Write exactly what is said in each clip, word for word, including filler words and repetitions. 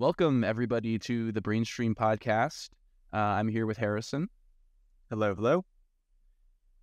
Welcome, everybody, to the BrainStream podcast. Uh, I'm here with Harrison. Hello, hello.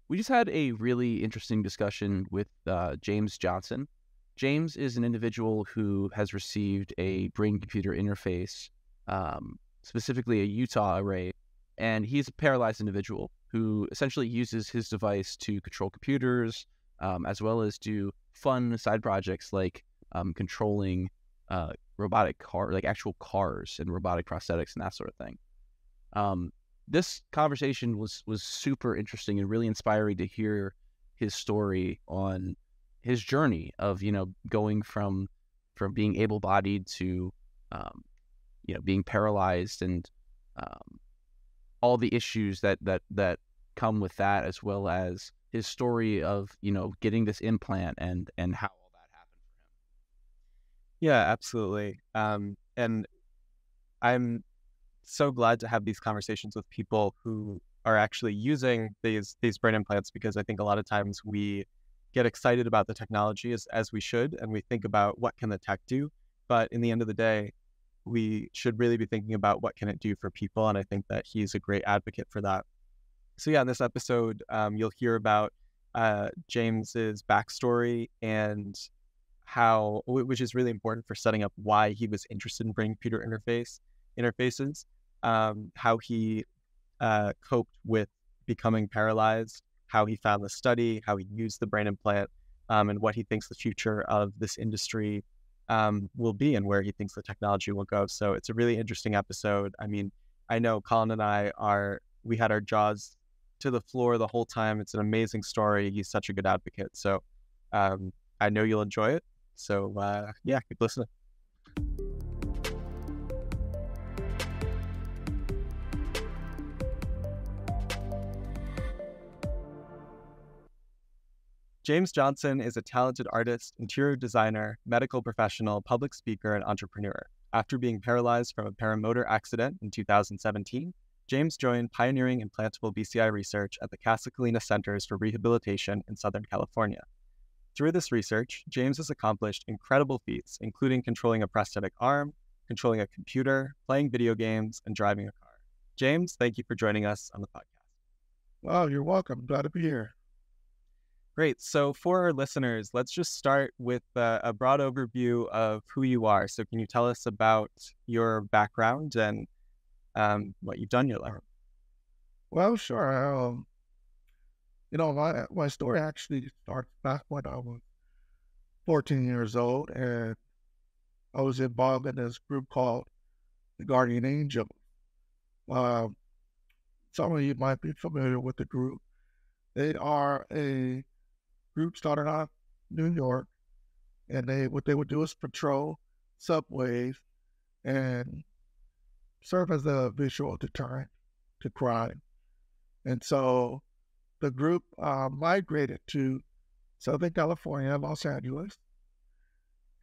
We just had a really interesting discussion with uh, James Johnson. James is an individual who has received a brain-computer interface, um, specifically a Utah array, and he's a paralyzed individual who essentially uses his device to control computers, um, as well as do fun side projects like um, controlling uh, robotic car, like actual cars and robotic prosthetics and that sort of thing. Um, this conversation was was super interesting and really inspiring to hear his story on his journey of, you know, going from from being able-bodied to, um, you know, being paralyzed and um, all the issues that that that come with that, as well as his story of, you know, getting this implant and and how all that happened for him. Yeah, absolutely. Um, and I'm so glad to have these conversations with people who are actually using these these brain implants, because I think a lot of times we get excited about the technology as, as we should, and we think about what can the tech do, but in the end of the day, we should really be thinking about what can it do for people, and I think that he's a great advocate for that. So yeah, in this episode, um, you'll hear about uh, James's backstory and how, which is really important for setting up why he was interested in brain-computer interface interfaces, um, how he uh, coped with becoming paralyzed, how he found the study, how he used the brain implant, um, and what he thinks the future of this industry um, will be and where he thinks the technology will go. So it's a really interesting episode. I mean, I know Colin and I are, we had our jaws to the floor the whole time. It's an amazing story. He's such a good advocate. So um, I know you'll enjoy it. So uh, yeah, keep listening. James Johnson is a talented artist, interior designer, medical professional, public speaker, and entrepreneur. After being paralyzed from a paramotor accident in two thousand seventeen, James joined pioneering implantable B C I research at the Casa Colina Centers for Rehabilitation in Southern California. Through this research, James has accomplished incredible feats, including controlling a prosthetic arm, controlling a computer, playing video games, and driving a car. James, thank you for joining us on the podcast. Wow, you're welcome. Glad to be here. Great. So for our listeners, let's just start with uh, a broad overview of who you are. So can you tell us about your background and um, what you've done in your life? Well, sure. Um, you know, my, my story actually starts back when I was fourteen years old, and I was involved in this group called the Guardian Angels. Uh, some of you might be familiar with the group. They are a group started out in New York, and they what they would do is patrol subways and serve as a visual deterrent to crime. And so the group uh, migrated to Southern California, Los Angeles,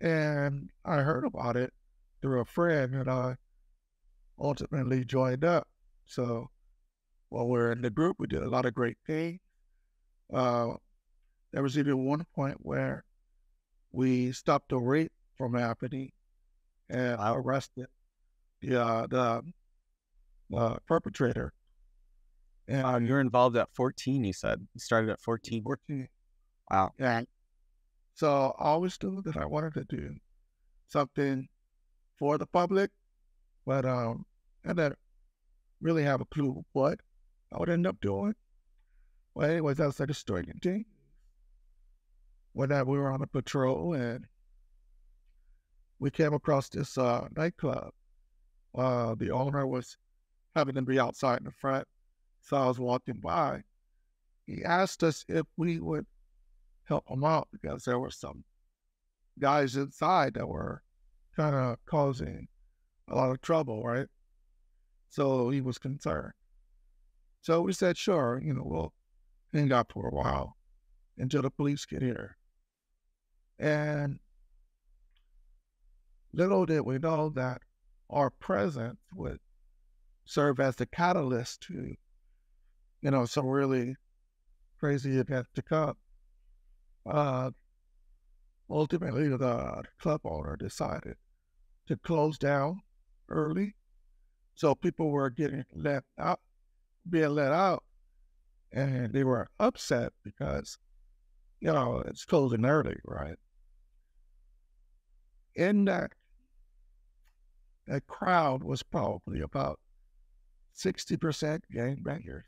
and I heard about it through a friend, and I ultimately joined up. So while we were in the group, we did a lot of great things. Uh, There was even one point where we stopped a rape from happening, and I arrested the uh, the uh, perpetrator. And wow, you're involved at fourteen, you said. You started at fourteen. fourteen. Wow. Yeah. So I always knew that I wanted to do something for the public, but um, I didn't really have a clue what I would end up doing. Well, anyways, that's like a story thing. One night we were on a patrol and we came across this uh, nightclub. Uh, the owner was having them be outside in the front, so I was walking by. He asked us if we would help him out because there were some guys inside that were kind of causing a lot of trouble, right? So he was concerned. So we said, sure, you know, we'll hang out for a while until the police get here. And little did we know that our presence would serve as the catalyst to, you know, some really crazy events to come. Uh, ultimately, the club owner decided to close down early. So people were getting let out, being let out, and they were upset because, you know, it's closing early, right? In that, that crowd was probably about sixty percent gangbangers.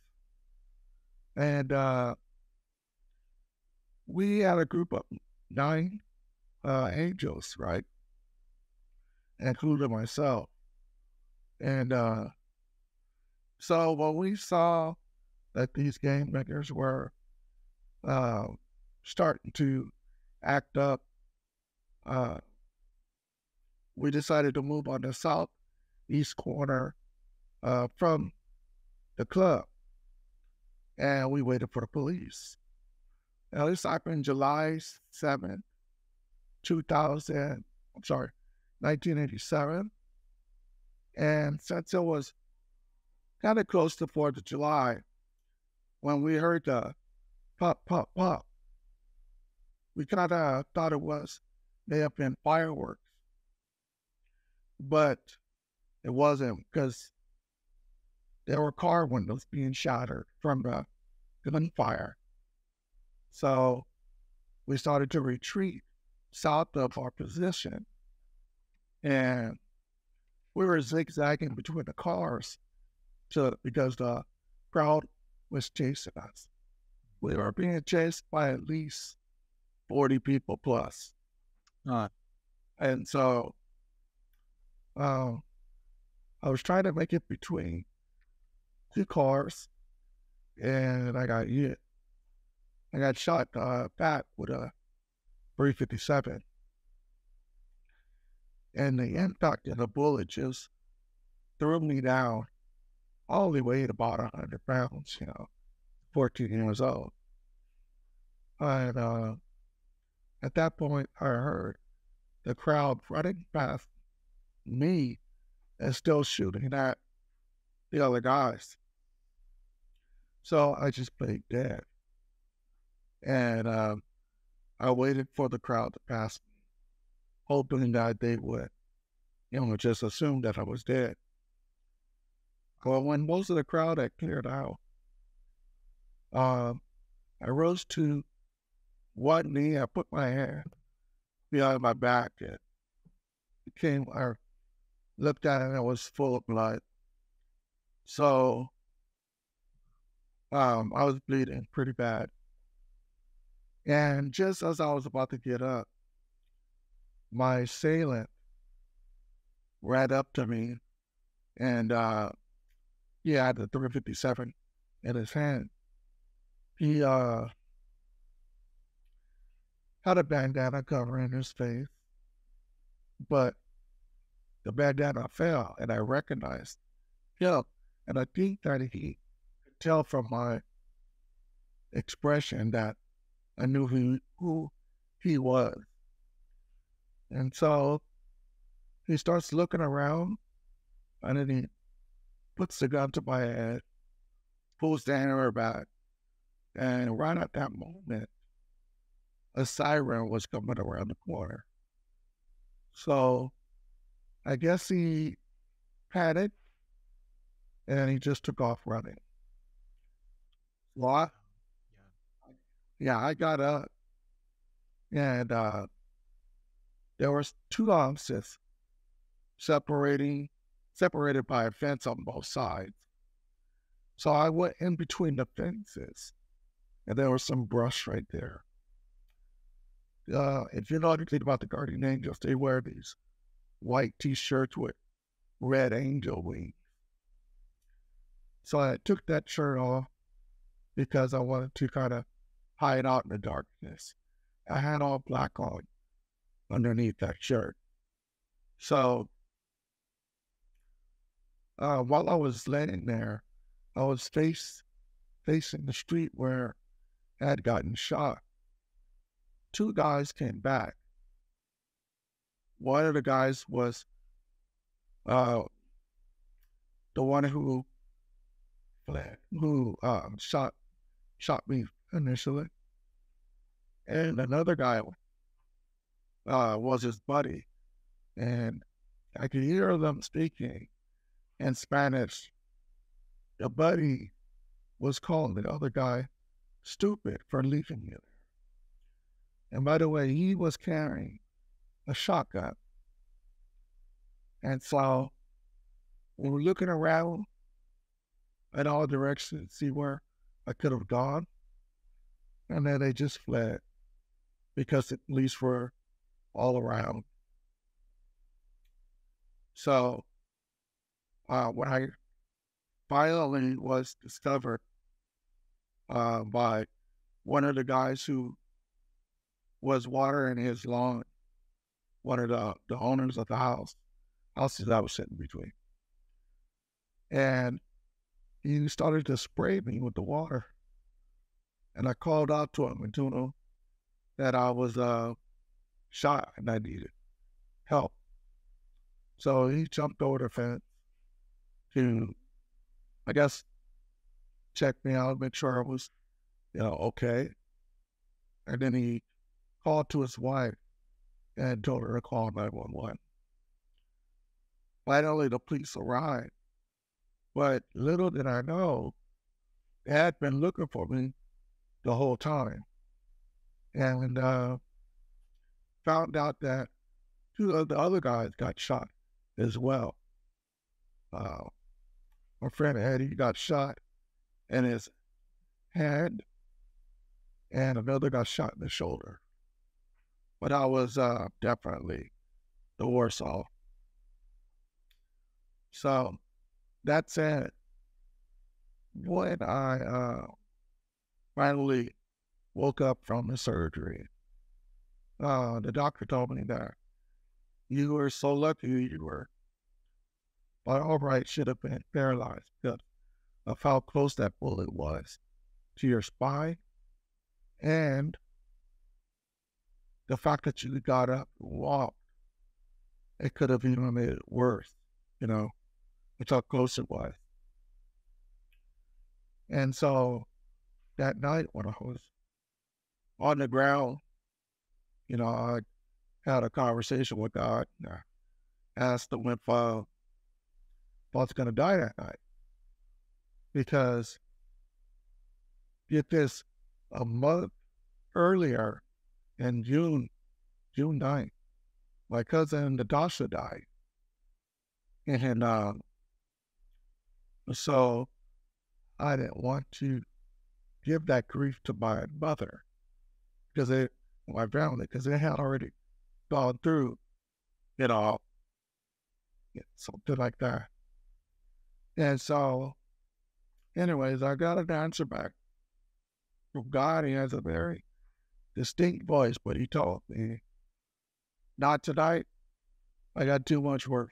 And uh, we had a group of nine uh, angels, right? Including myself. And uh, so when we saw that these gangbangers were uh, starting to act up, uh, we decided to move on the southeast corner uh, from the club. And we waited for the police. Now this happened July seventh, two thousand, I'm sorry, nineteen eighty-seven. And since it was kind of close to fourth of July, when we heard the pop, pop, pop, we kind of thought it was, may have been fireworks. But it wasn't, because there were car windows being shattered from the gunfire. So we started to retreat south of our position. And we were zigzagging between the cars to, because the crowd was chasing us. We were being chased by at least forty people plus. Uh, and so uh, I was trying to make it between two cars, and I got hit. I got shot uh, back with a three fifty-seven. And the impact of the bullet just threw me down. I only weighed about one hundred pounds, you know, fourteen years old. And uh, at that point, I heard the crowd running past me and still shooting at the other guys. So I just played dead. And uh, I waited for the crowd to pass me, hoping that they would, you know, just assume that I was dead. Well, when most of the crowd had cleared out, um, I rose to one knee, I put my hand behind my back, and it came, I looked at it, and it was full of blood. So um, I was bleeding pretty bad. And just as I was about to get up, my assailant ran up to me, and uh, he had the three fifty-seven in his hand. He uh, had a bandana covering his face, but the bandana fell, and I recognized him. And I think that he could tell from my expression that I knew who, who he was. And so he starts looking around, and then he puts the gun to my head, pulls the hammer back, and right at that moment, a siren was coming around the corner. So I guess he panicked, and he just took off running. So I, yeah, I got up, and uh, there were two officers separating, separated by a fence on both sides. So I went in between the fences, and there was some brush right there. Uh, if you know anything about the Guardian Angels, they wear these white T-shirts with red angel wings. So I took that shirt off because I wanted to kind of hide out in the darkness. I had all black on underneath that shirt. So uh, while I was laying there, I was face, facing the street where I had gotten shot. Two guys came back. One of the guys was uh, the one who who uh, shot shot me initially, and another guy uh, was his buddy, and I could hear them speaking in Spanish. The buddy was calling the other guy stupid for leaving you there. And by the way, he was carrying a shotgun. And so we were looking around in all directions to see where I could have gone. And then they just fled because the police were all around. So uh, when I finally was discovered uh, by one of the guys who was watering his lawn, one of the, the owners of the house, houses I was sitting between. And he started to spray me with the water. And I called out to him and told him that I was uh, shot and I needed help. So he jumped over the fence to, I guess, check me out, make sure I was, you know, okay. And then he called to his wife and told her to call nine one one. Finally, the police arrived. But little did I know, they had been looking for me the whole time. And uh, found out that two of the other guys got shot as well. Uh, my friend Eddie got shot in his hand, and another got shot in the shoulder. But I was uh, definitely the worst off. So that said, when I uh, finally woke up from the surgery, uh, the doctor told me that you were so lucky you were, but all right, should have been paralyzed because of how close that bullet was to your spine and the fact that you got up and walked. It could have even made it worse, you know, that's how close it was. And so that night when I was on the ground, you know, I had a conversation with God and I asked him if uh, I was going to die that night. Because, get this, a month earlier in June, June ninth, my cousin Natasha died. And uh, so I didn't want to give that grief to my mother, because they, my family, because they had already gone through it all, yeah, something like that. And so, anyways, I got an answer back from God. He has a very distinct voice, but he told me, not tonight, I got too much work.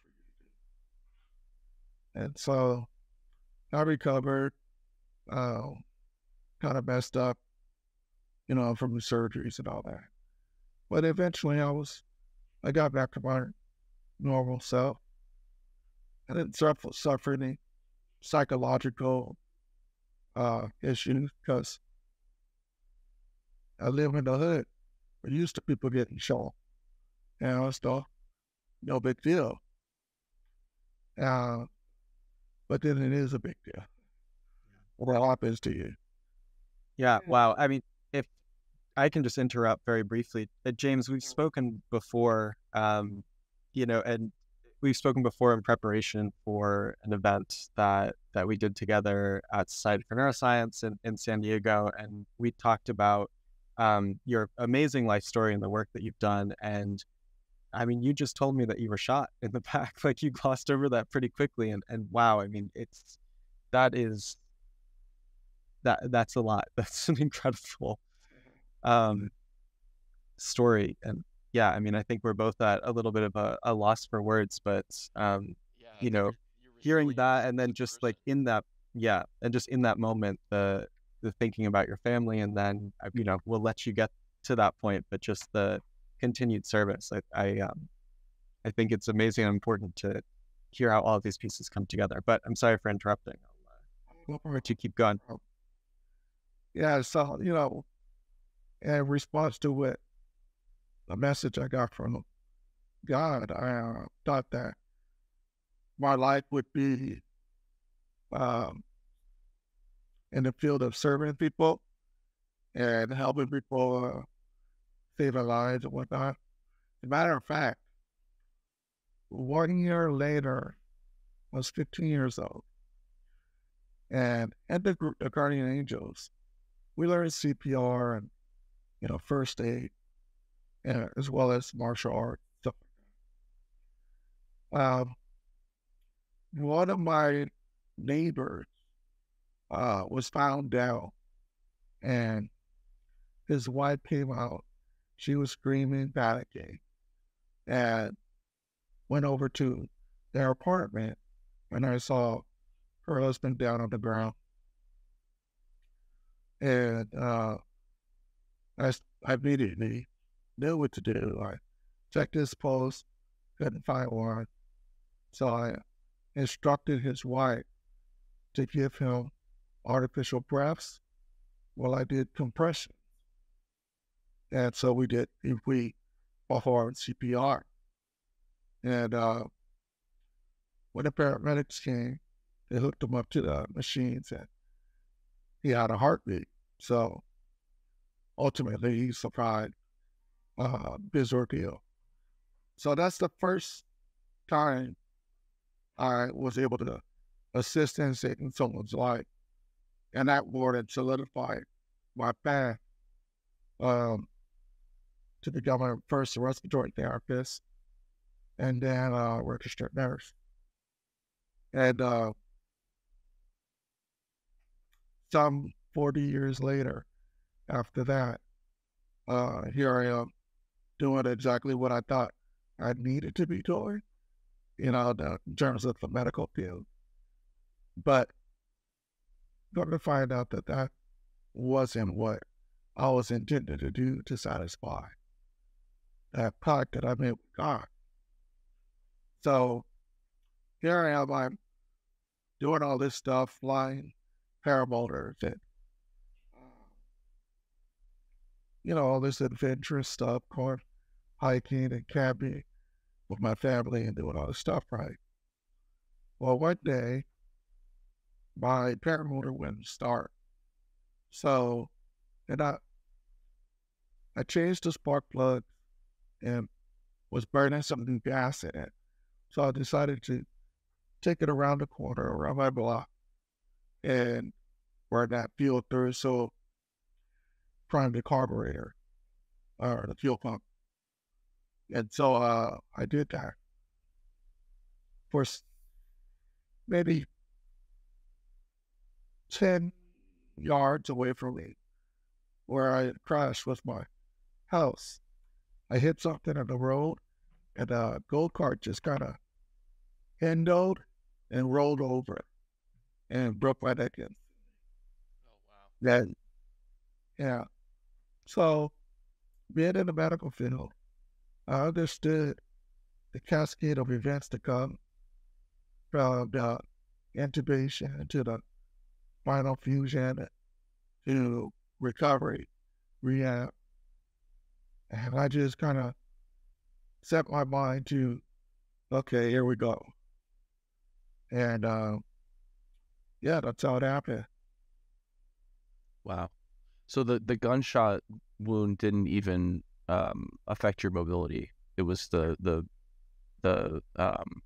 And so I recovered, uh, kind of messed up, you know, from the surgeries and all that. But eventually I was, I got back to my normal self. I didn't suffer, suffer any psychological uh, issues because I live in the hood. We're used to people getting shot. And it's no, no big deal. Uh, but then it is a big deal. What happens to you? Yeah, wow. I mean, if I can just interrupt very briefly. Uh, James, we've spoken before, um, you know, and we've spoken before in preparation for an event that, that we did together at Society for Neuroscience in, in San Diego. And we talked about um, your amazing life story and the work that you've done. And I mean, you just told me that you were shot in the back, like you glossed over that pretty quickly. And, and wow, I mean, it's, that is, that that's a lot. That's an incredible um, story. And yeah, I mean, I think we're both at a little bit of a, a loss for words, but, um, yeah, you know, you're, you're hearing that and then just person. like in that, yeah. And just in that moment, the, the thinking about your family, and then, you know, we'll let you get to that point, but just the continued service. I, I, um, I think it's amazing and important to hear how all of these pieces come together, but I'm sorry for interrupting. I'll uh, let you keep going. Yeah, so, you know, in response to what the message I got from God, I uh, thought that my life would be um, in the field of serving people and helping people uh, save their lives and whatnot. As a matter of fact, one year later, I was fifteen years old. And at the, the Guardian Angels, we learned C P R and, you know, first aid, and, as well as martial arts, stuff like that. Um, one of my neighbors uh, was found down, and his wife came out. She was screaming, panicking, and went over to their apartment, and I saw her husband down on the ground. And uh, I, I immediately knew what to do. I checked his post, couldn't find one. So I instructed his wife to give him artificial breaths while I did compression. And so we did, if we performed C P R. And uh, when the paramedics came, they hooked him up to the machines and he had a heartbeat. So ultimately he survived uh, his ordeal. So that's the first time I was able to assist in saving someone's life. And that word solidified my path um, to become a first respiratory therapist and then a uh, registered nurse. And uh, some forty years later, after that, uh, here I am doing exactly what I thought I needed to be doing, you know, the, in terms of the medical field. But got to find out that that wasn't what I was intended to do to satisfy that pact that I made with God. So here I am, I'm doing all this stuff, flying paramotors and, you know, all this adventurous stuff, going hiking and camping with my family and doing all this stuff, right? Well, one day, my paramotor wouldn't start. So, and I, I changed the spark plug and was burning some new gas in it. So I decided to take it around the corner, around my block, and burn that fuel through. So, prime the carburetor or the fuel pump. And so uh, I did that for maybe ten yards away from me, where I crashed with my house. I hit something on the road, and a gold cart just kind of endowed and rolled over it and broke my neck in. Oh, wow. And, yeah. So, being in the medical field, I understood the cascade of events to come from the intubation to the spinal fusion to recovery, rehab. And I just kind of set my mind to, okay, here we go. And uh, yeah, that's how it happened. Wow. So the, the gunshot wound didn't even um, affect your mobility. It was the the the um,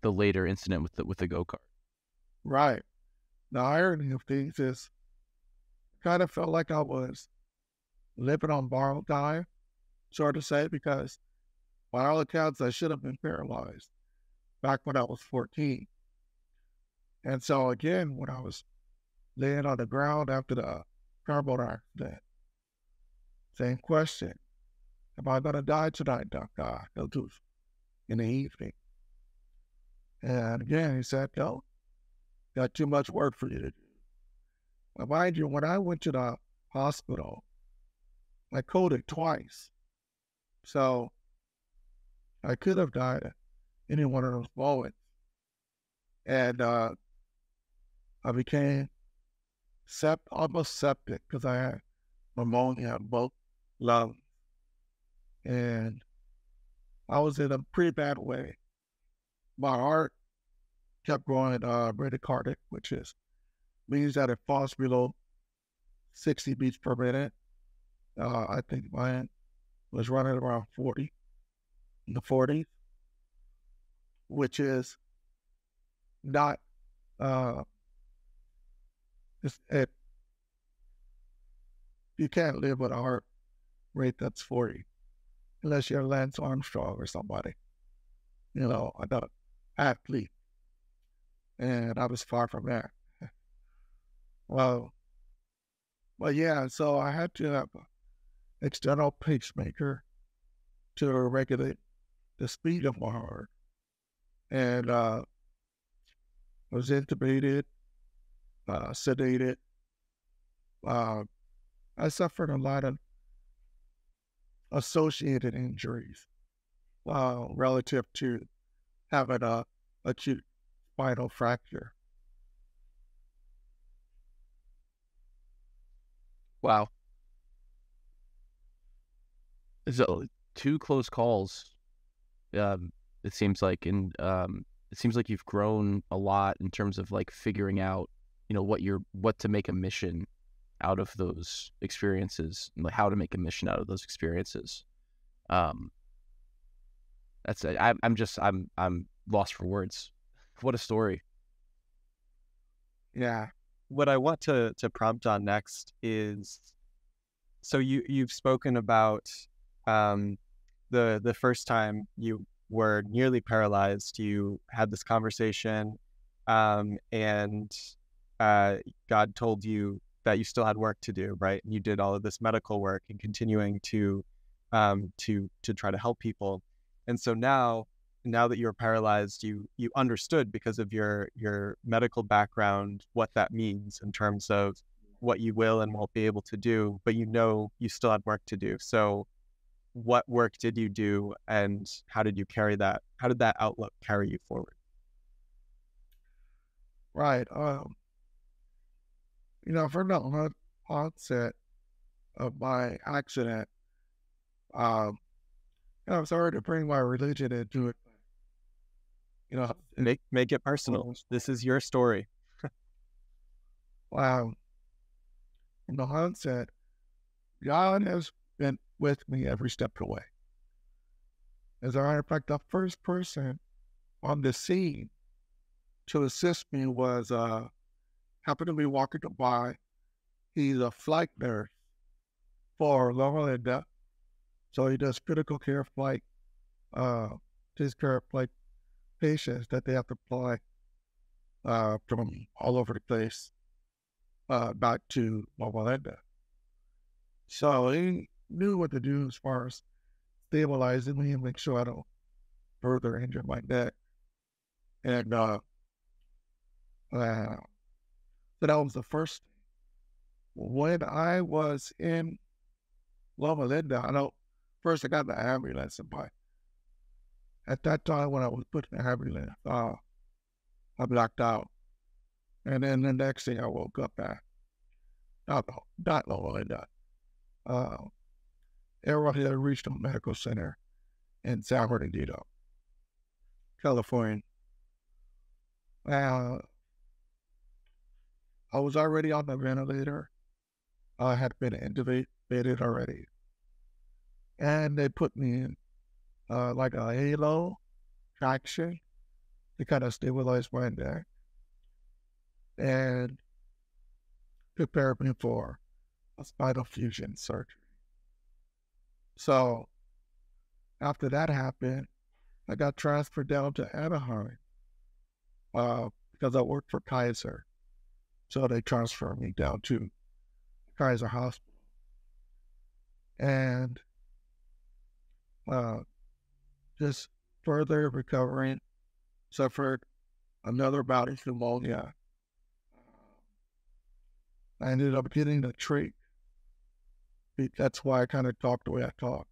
the later incident with the with the go-kart. Right. The irony of things is, kind of felt like I was living on borrowed time, sort of say, because by all accounts, I should have been paralyzed back when I was fourteen. And so again, when I was laying on the ground after the paramotor accident, same question. Am I going to die tonight, Doctor? In the evening. And again, he said, no, got too much work for you to do. Now, mind you, when I went to the hospital, I coded twice. So I could have died at any one of those moments. And uh, I became sept almost septic because I had pneumonia in both lungs. And I was in a pretty bad way. my heart kept going uh, bradycardic, which is means that it falls below sixty beats per minute. Uh, I think mine was running around forty, in the forties, which is not, uh, it's, it, you can't live with a heart rate that's forty, unless you're Lance Armstrong or somebody, you know, another athlete. And I was far from that. Well, but yeah, so I had to have an external pacemaker to regulate the speed of my heart. And uh, I was intubated, uh, sedated. Uh, I suffered a lot of associated injuries uh, relative to having an acute spinal fracture. Wow. So two close calls, um, it seems like, and um, it seems like you've grown a lot in terms of like figuring out, you know, what you're, what to make a mission out of those experiences, and like how to make a mission out of those experiences. Um, that's, I, I'm just, I'm, I'm lost for words. What a story. Yeah. What I want to, to prompt on next is, so you, you've spoken about um, the the first time you were nearly paralyzed, you had this conversation um, and uh, God told you that you still had work to do, right? And you did all of this medical work and continuing to, um, to, to try to help people. And so now, now that you're paralyzed, you you understood because of your your medical background what that means in terms of what you will and won't be able to do, but you know you still had work to do. So what work did you do, and how did you carry that? How did that outlook carry you forward? Right. Um, you know, from the onset of my accident, um, I was sorry to bring my religion into it. You know, make make it personal. This is your story. Wow. From the onset, God has been with me every step of the way. As a matter of fact, the first person on the scene to assist me was uh, happened to be walking by. He's a flight nurse for Loma Linda, so he does critical care flight, uh, takes care of flight patients that they have to fly uh, from all over the place uh, back to Loma Linda. So he knew what to do as far as stabilizing me and make sure I don't further injure my neck. And uh, uh, so that was the first thing. When I was in Loma Linda, I know first I got the ambulance, and by at that time when I was put in the ambulance, uh, I blacked out. And then the next thing I woke up at, not, not Loma Linda, uh, Arrowhead Regional Medical Center in San Bernardino, California. Uh, I was already on the ventilator. I had been intubated already. And they put me in uh, like a halo traction to kind of stabilize my neck and prepare me for a spinal fusion surgery. So after that happened, I got transferred down to Anaheim uh, because I worked for Kaiser. So they transferred me down to Kaiser Hospital. And Uh, just further recovering, suffered another bout of pneumonia. I ended up getting the trach. That's why I kind of talk the way I talk,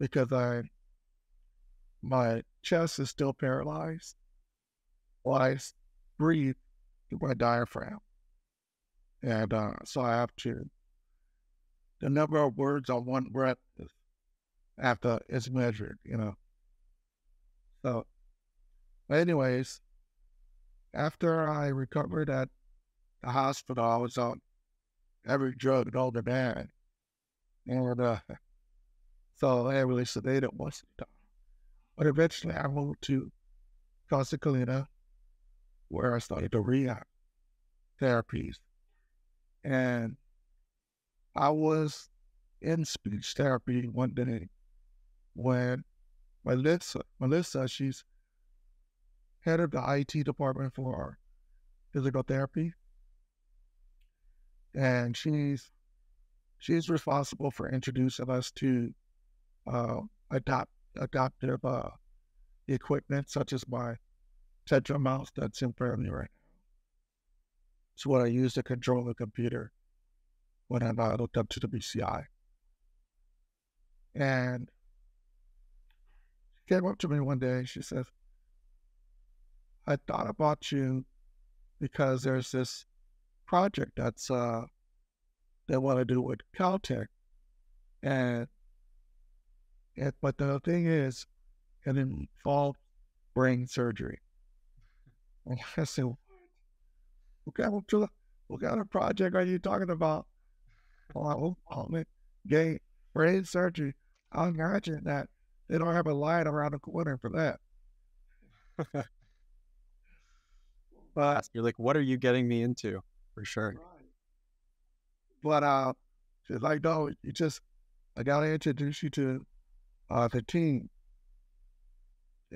because I, my chest is still paralyzed. Well, I breathe through my diaphragm. And uh, so I have to, the number of words on one breath is after it's measured, you know. So Anyways, after I recovered at the hospital, I was on every drug known to man. And uh, so I really sedated once a time. But eventually I moved to Casa Colina, where I started the rehab therapies. And I was in speech therapy one day when Melissa, Melissa, she's head of the I T department for physical therapy. And she's, she's responsible for introducing us to uh, adopt, adoptive uh, equipment, such as my Tetra mouse that's in front of me right now. It's what I use to control the computer when I'm uh, hooked up to the B C I. And she came up to me one day, she says, I thought about you because there's this project that's uh, they want to do with Caltech, and it, but the thing is, it involves brain surgery. And I said, what? Okay, what, what kind of project are you talking about? Oh, oh, gay brain surgery. I imagine that they don't have a line around the corner for that. But you're like, what are you getting me into? For sure. Right. But uh, she's like, no, you just, I got to introduce you to uh, the team.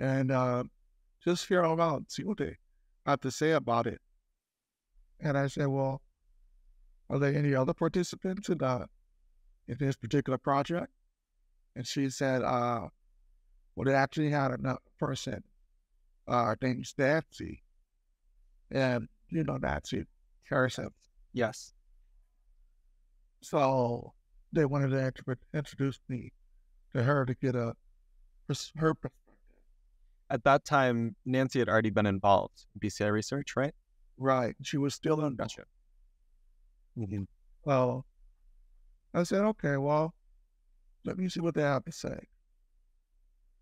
And uh, just hear them out, see what they have to say about it. And I said, well, are there any other participants in, uh, in this particular project? And she said, uh, well, they actually had another person uh, named Stacy. And you know Nazi Harrison. Yes. So they wanted to introduce me to her to get a her perspective. At that time, Nancy had already been involved in B C I research, right? Right. She was still involved. Gotcha. Mm-hmm. Well, I said, okay, well, let me see what they have to say.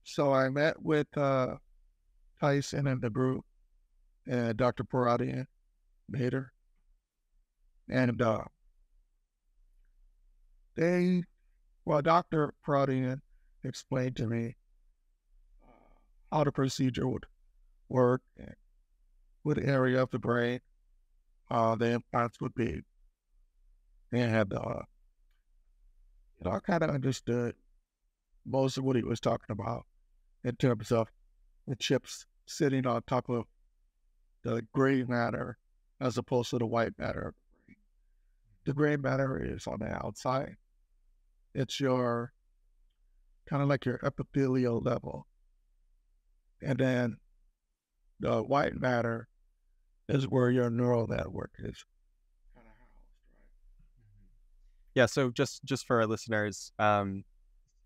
So I met with uh, Tyson and the group. And Doctor Pouratian, Nader, and uh, they, well, Doctor Pouratian explained to me how the procedure would work, and what area of the brain uh, the implants would be. And uh, you know, I kind of understood most of what he was talking about in terms of the chips sitting on top of the gray matter as opposed to the white matter. The gray matter is on the outside. It's your, kind of like your epithelial level. And then the white matter is where your neural network is. Yeah, so just, just for our listeners, um,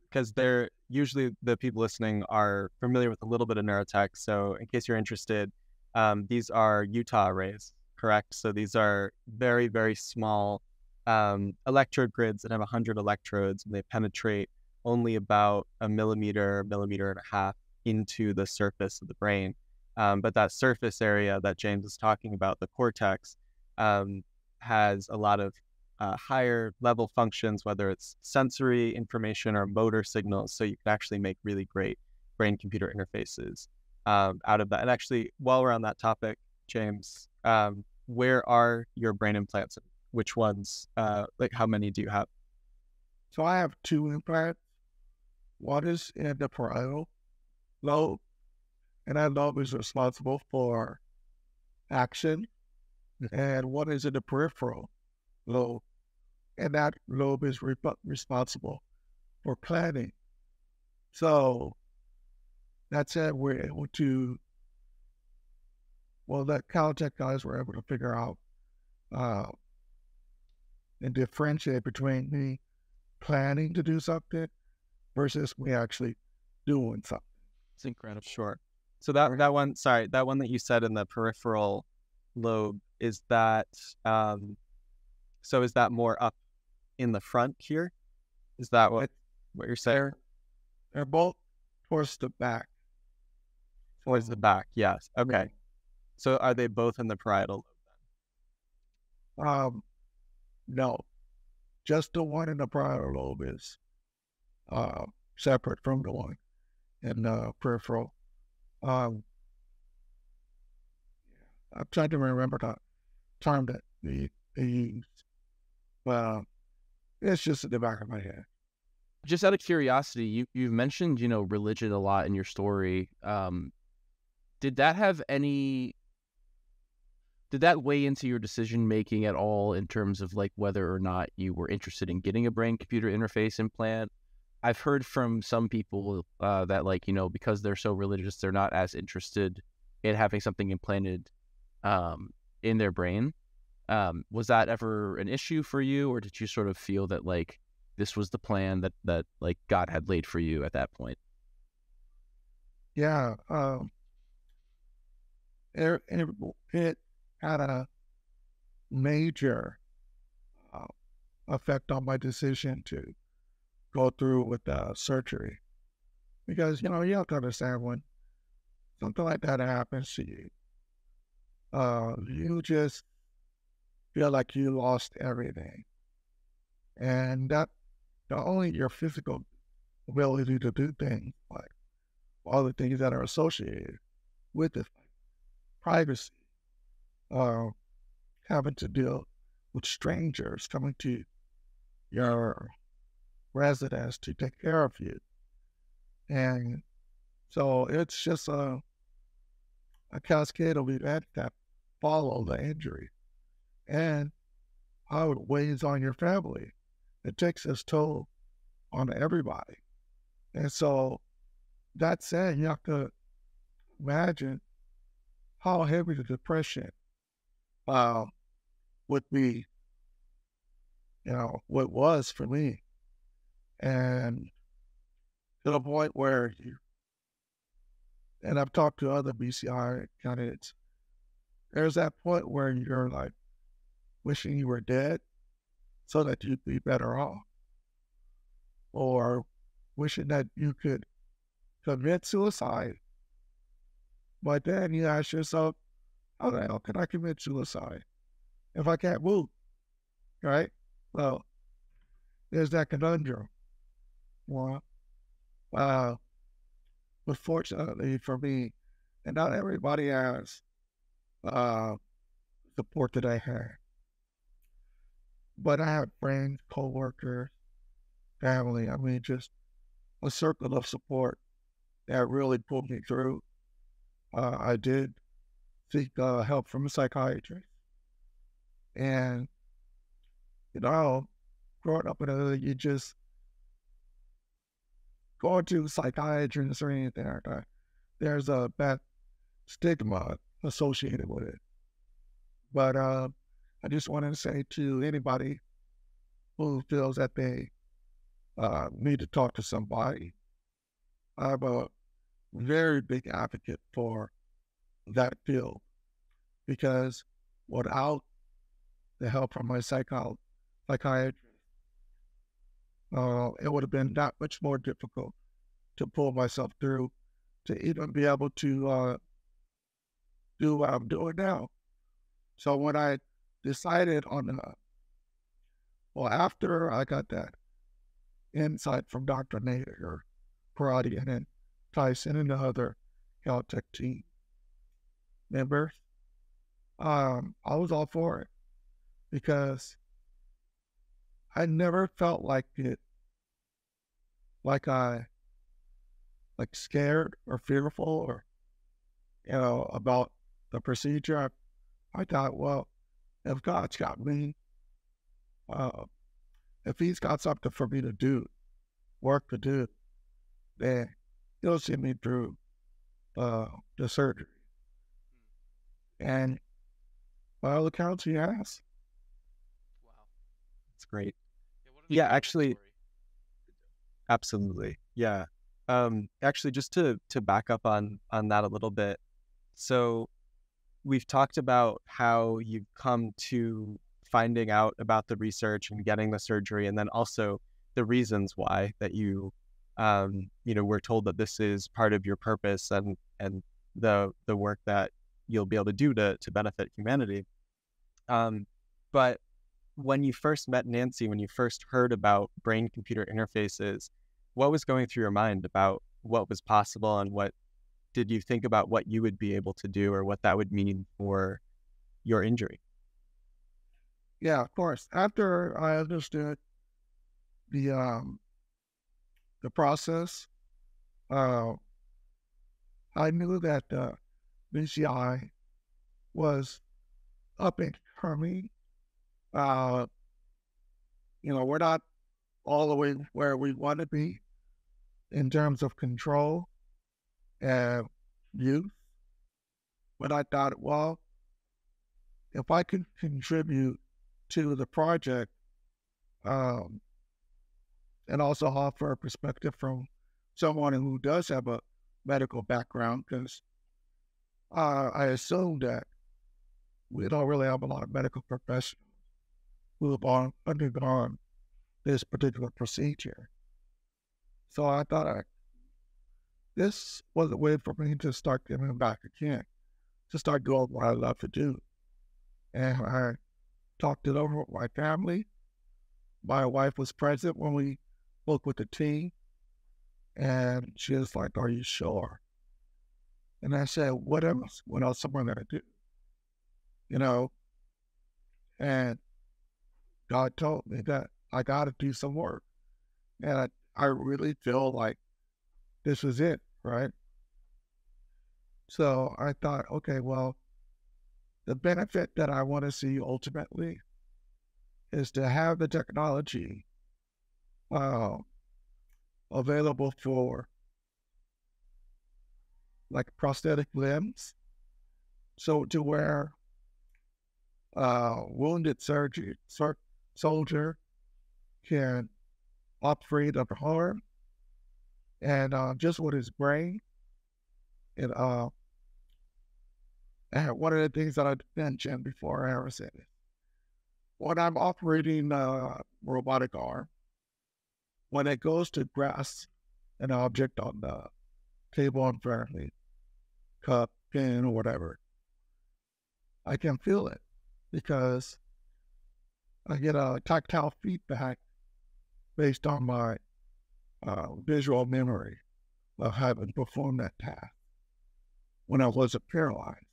because they're usually the people listening are familiar with a little bit of neurotech. So in case you're interested, Um, these are Utah arrays, correct? So these are very, very small um, electrode grids that have one hundred electrodes, and they penetrate only about a millimeter, millimeter and a half into the surface of the brain. Um, but that surface area that James is talking about, the cortex, um, has a lot of uh, higher level functions, whether it's sensory information or motor signals. So you can actually make really great brain-computer interfaces. Um, out of that. And actually, while we're on that topic, James, um, where are your brain implants? Which ones, uh, like how many do you have? So I have two implants. One is in the parietal lobe, and that lobe is responsible for action. And one is in the peripheral lobe, and that lobe is re responsible for planning. So that said, we're able to, well, the Caltech guys were able to figure out uh, and differentiate between me planning to do something versus me actually doing something. It's incredible. Sure. So that, that one, sorry, that one that you said in the peripheral lobe, is that, um, so is that more up in the front here? Is that what, what you're saying? They're, they're both towards the back. Towards the back, yes. Okay. Right. So are they both in the parietal lobe? Um, no, just the one in the parietal lobe is uh, separate from the one in the peripheral. Um, I'm trying to remember the term that they, they used, but uh, it's just at the back of my head. Just out of curiosity, you, you've mentioned, you know, religion a lot in your story. Um, did that have any, did that weigh into your decision-making at all in terms of like whether or not you were interested in getting a brain-computer interface implant? I've heard from some people uh, that like, you know, because they're so religious, they're not as interested in having something implanted um, in their brain. Um, was that ever an issue for you, or did you sort of feel that like, this was the plan that, that like God had laid for you at that point? Yeah. Um, it, it, it had a major uh, effect on my decision to go through with the surgery, because, you know, you have to understand, when something like that happens to you, uh, you just feel like you lost everything. And that, not only your physical ability to do things, like all the things that are associated with it, like privacy, uh, having to deal with strangers coming to your residence to take care of you. And so it's just a, a cascade of events that follow the injury and how it weighs on your family. It takes its toll on everybody. And so that said, you have to imagine how heavy the depression uh, would be, you know, what was for me. And to the point where you, and I've talked to other B C I candidates, there's that point where you're like wishing you were dead, so that you'd be better off, or wishing that you could commit suicide. But then you ask yourself, how the hell can I commit suicide if I can't move, right? Well, there's that conundrum. Well, uh, but fortunately for me, and not everybody has uh, support that I had, but I had friends, co-workers, family. I mean, just a circle of support that really pulled me through. Uh, I did seek uh, help from a psychiatrist. And, you know, growing up in a, you just go to psychiatrists or anything like that, there's a bad stigma associated with it. But, uh, I just wanted to say to anybody who feels that they uh, need to talk to somebody, I'm a very big advocate for that field, because without the help from my psycho psychiatrist, uh, it would have been that much more difficult to pull myself through, to even be able to uh, do what I'm doing now. So when I decided on, uh, well, after I got that insight from Doctor Nader Pouratian and Tyson and the other Caltech team members, um, I was all for it, because I never felt like it, like I, like scared or fearful or, you know, about the procedure. I, I thought, well, if God's got me, uh, if he's got something for me to do, work to do, then he'll see me through uh, the surgery. And by all accounts, he has. Wow. That's great. Yeah, yeah actually, story? absolutely. Yeah. Um, actually, just to, to back up on, on that a little bit. So, we've talked about how you've come to finding out about the research and getting the surgery, and then also the reasons why that you, um, you know, were told that this is part of your purpose and, and the the work that you'll be able to do to to benefit humanity. Um, but when you first met Nancy, when you first heard about brain-computer interfaces, what was going through your mind about what was possible, and what did you think about what you would be able to do or what that would mean for your injury? Yeah, of course. After I understood the um, the process, uh, I knew that uh, B C I was up and coming. Uh, you know, we're not all the way where we want to be in terms of control and use. But I thought, well, if I could contribute to the project um, and also offer a perspective from someone who does have a medical background, because uh, I assume that we don't really have a lot of medical professionals who have undergone this particular procedure. So I thought I, this was a way for me to start giving back again, to start doing what I love to do. And I talked it over with my family. My wife was present when we spoke with the team, and she was like, "Are you sure?" And I said, "What else? What else am I going to do?" You know, and God told me that I got to do some work. And I, I really feel like this is it, right? So I thought, okay, well, the benefit that I want to see ultimately is to have the technology uh, available for like prosthetic limbs. So to where uh, wounded surgery, sur soldier can operate up harm and uh, just with his brain. And uh, And one of the things that I mentioned before, Harrison, when I'm operating a robotic arm, when it goes to grasp an object on the table in front of me, cup, pin, or whatever, I can feel it because I get a tactile feedback based on my uh, visual memory of having performed that task when I wasn't paralyzed.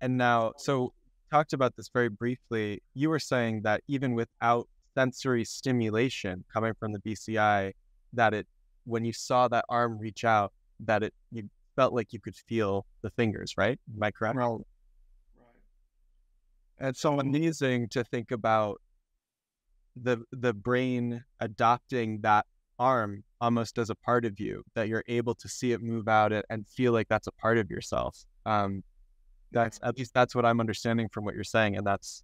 And now, so talked about this very briefly, you were saying that even without sensory stimulation coming from the B C I, that it, when you saw that arm reach out, that it, you felt like you could feel the fingers, right? Am I correct? Right. And so amazing to think about the, the brain adopting that arm almost as a part of you, that you're able to see it move out and feel like that's a part of yourself. Um, That's at least that's what I'm understanding from what you're saying, and that's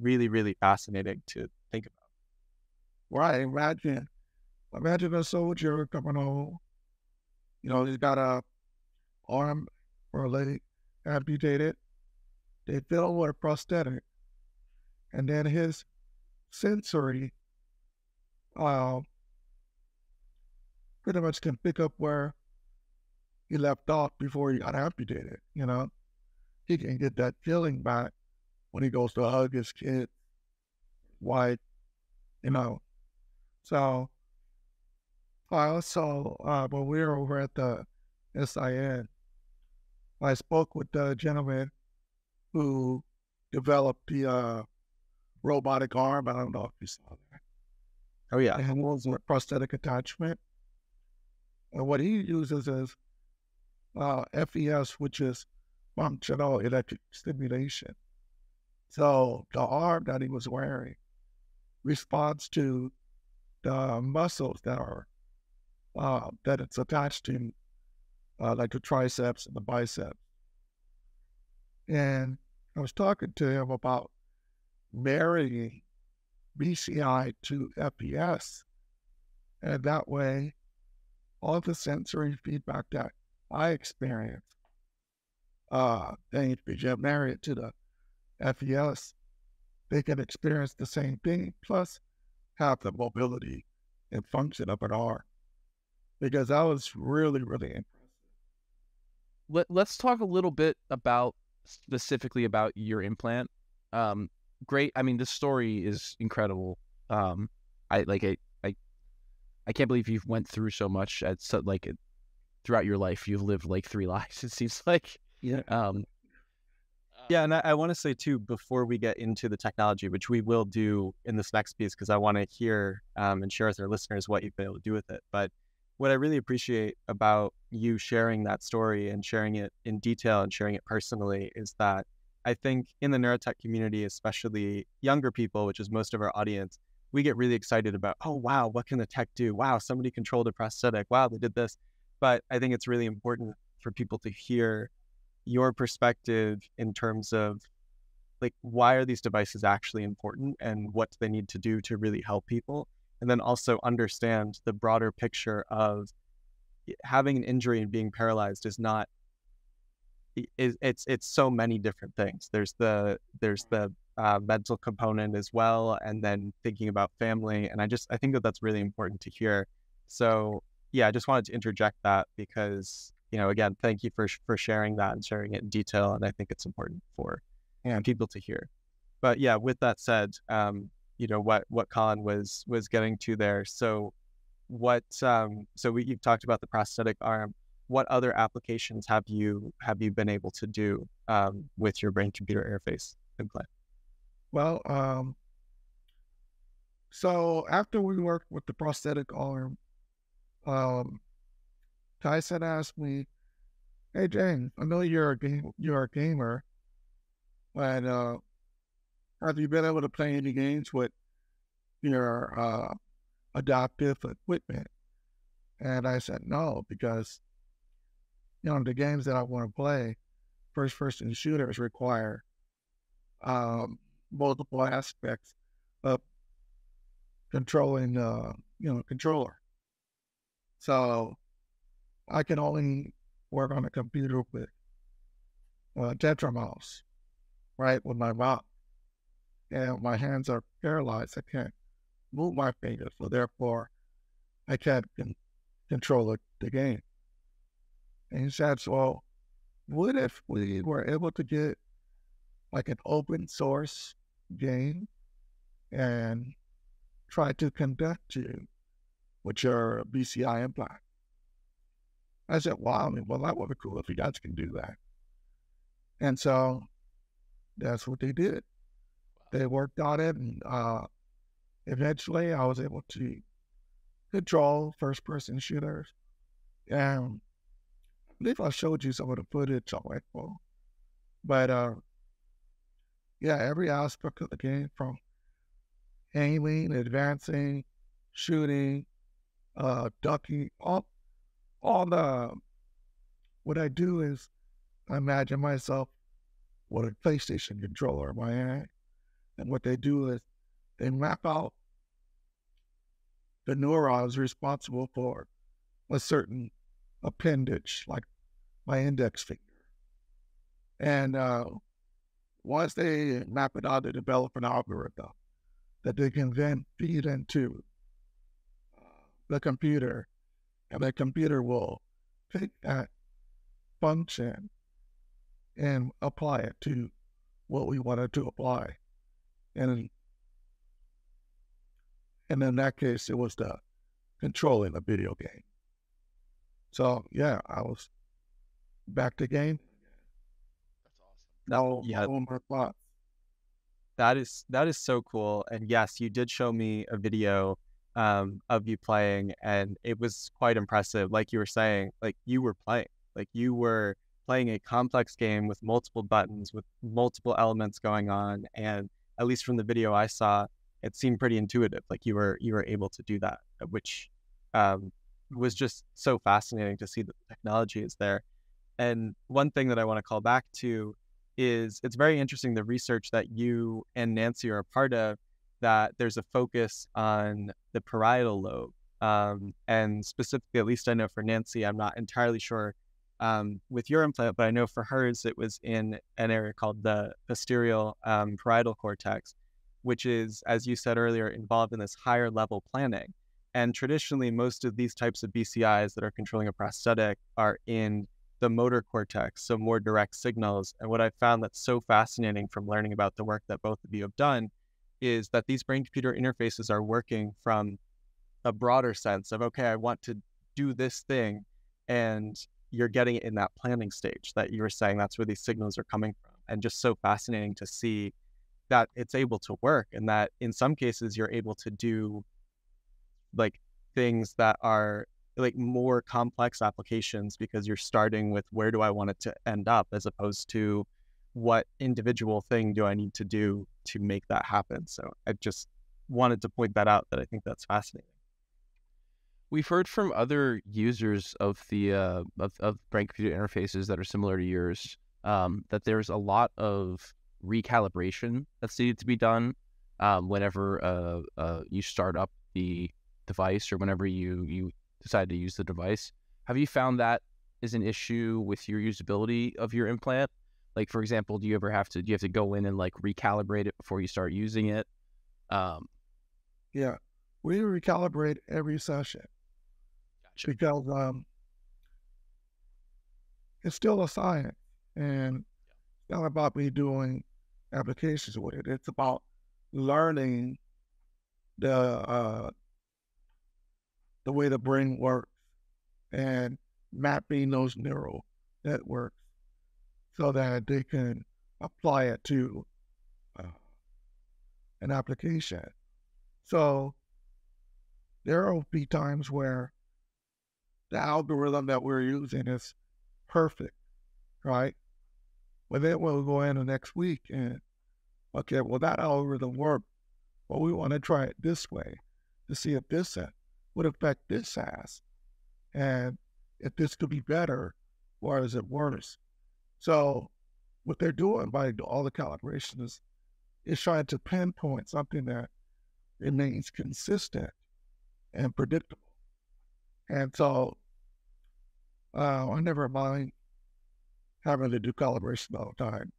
really, really fascinating to think about. Right. Imagine, imagine a soldier coming home. You know, he's got a arm or a leg amputated. They fill him with a prosthetic, and then his sensory, uh, pretty much can pick up where he left off before he got amputated. You know. He can get that feeling back when he goes to hug his kid, wife, you know. So I also, uh, when we were over at the S I N, I spoke with the gentleman who developed the uh, robotic arm. I don't know if you saw that. Oh, yeah. And it was a prosthetic attachment. And what he uses is uh, F E S, which is functional electric stimulation. So the arm that he was wearing responds to the muscles that are uh, that it's attached to, uh, like the triceps and the biceps. And I was talking to him about marrying B C I to F E S, and that way, all the sensory feedback that I experienced Uh, they get married to the F E S, they can experience the same thing, plus have the mobility and function of an arm. Because that was really, really impressive. let, let's talk a little bit about specifically about your implant. Um, great. I mean, this story is incredible. Um, I like I, I I can't believe you've went through so much at so, like throughout your life. You've lived like three lives, it seems like. Yeah. Um, yeah. And I, I want to say too, before we get into the technology, which we will do in this next piece, because I want to hear um, and share with our listeners what you've been able to do with it. But what I really appreciate about you sharing that story and sharing it in detail and sharing it personally is that I think in the neurotech community, especially younger people, which is most of our audience, we get really excited about, oh, wow, what can the tech do? Wow, somebody controlled a prosthetic. Wow, they did this. But I think it's really important for people to hear your perspective in terms of like, why are these devices actually important and what do they need to do to really help people? And then also understand the broader picture of having an injury and being paralyzed is not, it, it's it's so many different things. There's the there's the uh, mental component as well, and then thinking about family. And I just, I think that that's really important to hear. So yeah, I just wanted to interject that because, you know, again, thank you for for sharing that and sharing it in detail. And I think it's important for yeah. people to hear. But yeah, with that said, um, you know, what, what Colin was, was getting to there. So what, um, so we, you've talked about the prosthetic arm. What other applications have you, have you been able to do, um, with your brain computer interface implant? Well, um, so after we worked with the prosthetic arm, um, Tyson asked me, "Hey, James, I know you're a game, you're a gamer, but, uh, have you been able to play any games with your uh, adaptive equipment?" And I said no, because you know the games that I want to play, first-person shooters, require um, multiple aspects of controlling, uh, you know, controller. So I can only work on a computer with a Tetra mouse, right, with my mouse. And my hands are paralyzed. I can't move my fingers, so therefore I can't con control the game. And he said, "Well, what if we were able to get like an open source game and try to conduct you with your B C I implant?" I said, "Wow, I mean, well, that would be cool if you guys can do that." And so that's what they did. They worked on it, and uh, eventually I was able to control first-person shooters. And I believe I showed you some of the footage on it. But uh, yeah, every aspect of the game, from aiming, advancing, shooting, uh, ducking, all, all the, what I do is I imagine myself with a PlayStation controller in my hand. And what they do is they map out the neurons responsible for a certain appendage, like my index finger. And uh, once they map it out, they develop an algorithm that they can then feed into the computer. And the computer will take that function and apply it to what we wanted to apply. And, and in that case, it was the controlling a video game. So yeah, I was back to game. That's awesome. Now, yeah. Now that is, that is so cool. And yes, you did show me a video um, of you playing, and it was quite impressive. Like you were saying, like you were playing, like you were playing a complex game with multiple buttons, with multiple elements going on. And at least from the video I saw, it seemed pretty intuitive. Like you were you were able to do that, which um, was just so fascinating to see that the technology is there. And one thing that I want to call back to is it's very interesting, the research that you and Nancy are a part of, that there's a focus on the parietal lobe. Um, and specifically, at least I know for Nancy, I'm not entirely sure Um, with your implant, but I know for hers, it was in an area called the posterior um, parietal cortex, which is, as you said earlier, involved in this higher level planning. And traditionally, most of these types of B C Is that are controlling a prosthetic are in the motor cortex, so more direct signals. And what I found that's so fascinating from learning about the work that both of you have done is that these brain-computer interfaces are working from a broader sense of, okay, I want to do this thing, and you're getting it in that planning stage that you were saying. That's where these signals are coming from. And just so fascinating to see that it's able to work, and that in some cases you're able to do like things that are like more complex applications, because you're starting with where do I want it to end up, as opposed to what individual thing do I need to do to make that happen. So I just wanted to point that out, that I think that's fascinating. We've heard from other users of the uh, of, of brain-computer interfaces that are similar to yours um, that there's a lot of recalibration that's needed to be done um, whenever uh, uh, you start up the device, or whenever you you decide to use the device. Have you found that is an issue with your usability of your implant? Like, for example, do you ever have to do you have to go in and like recalibrate it before you start using it? Um, yeah, we recalibrate every session. Because um, it's still a science, and it's not about me doing applications with it. It's about learning the uh, the way the brain works and mapping those neural networks so that they can apply it to uh, an application. So there will be times where the algorithm that we're using is perfect, right? But then we'll go in the next week and, okay, well, that algorithm worked, but we want to try it this way to see if this would affect this has, and if this could be better or is it worse. So what they're doing by all the calibration is, is trying to pinpoint something that remains consistent and predictable. And so uh, I never mind having to do calibration all the time.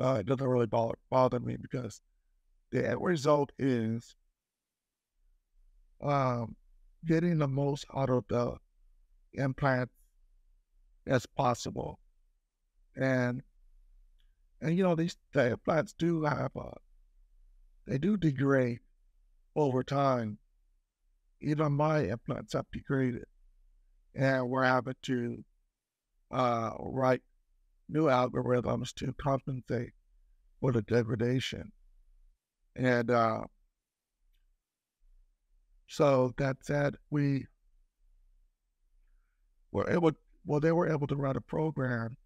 Uh, it doesn't really bother, bother me, because the end result is um, getting the most out of the implant as possible. And, and you know, these the implants do have, a, they do degrade over time. Even my implants have degraded, and we're having to uh, write new algorithms to compensate for the degradation. And uh, so that said, we were able, well, they were able to write a program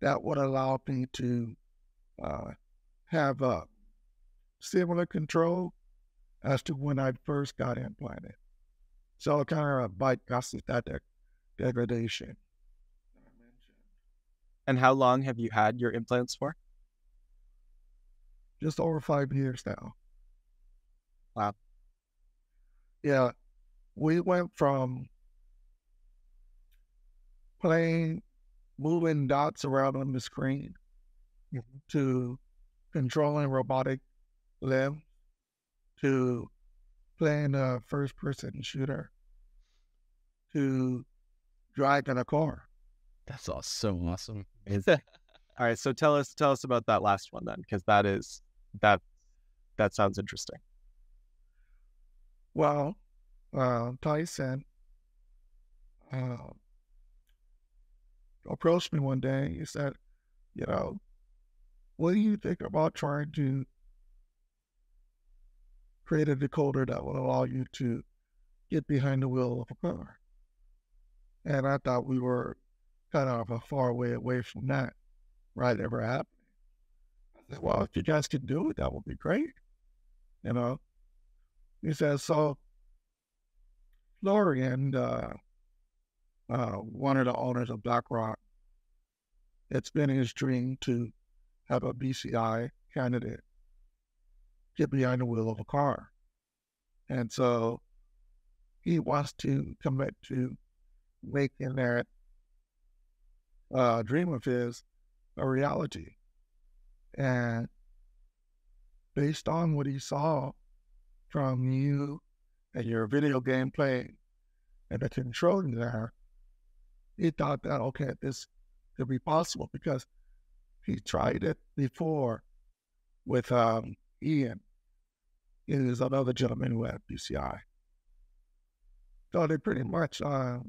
that would allow me to uh, have a similar control as to when I first got implanted. So it kind of bypasses that de degradation. And how long have you had your implants for? Just over five years now. Wow. Yeah. We went from playing, moving dots around on the screen, mm-hmm, to controlling robotic limbs, to playing a first-person shooter, to driving a car. That's all so awesome. All right, so tell us tell us about that last one then, because that is that that sounds interesting. Well, uh, Tyson uh, approached me one day. He said, "You know, what do you think about trying to create a decoder that will allow you to get behind the wheel of a car?" And I thought we were kind of a far way away from that, right, ever happening. I said, well, if you guys can do it, that would be great, you know. He says, so Florian, uh, uh, one of the owners of BlackRock, it's been his dream to have a B C I candidate get behind the wheel of a car. And so he wants to commit to making that uh, dream of his a reality. And based on what he saw from you and your video gameplay and the controlling there, he thought that, okay, this could be possible, because he tried it before with um, Ian. It is another gentleman who had B C I. So they pretty much, uh,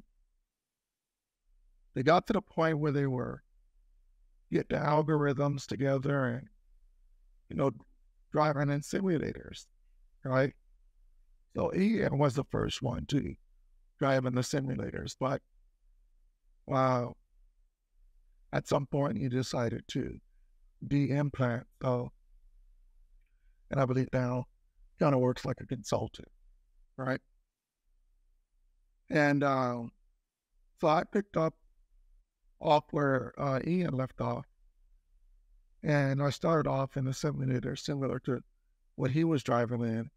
they got to the point where they were get the algorithms together and, you know, driving in simulators, right? So Ian was the first one to drive in the simulators, but wow, at some point he decided to de-implant. So, and I believe now kind of works like a consultant, right? And um, so I picked up off where uh, Ian left off, and I started off in a simulator similar to what he was driving in,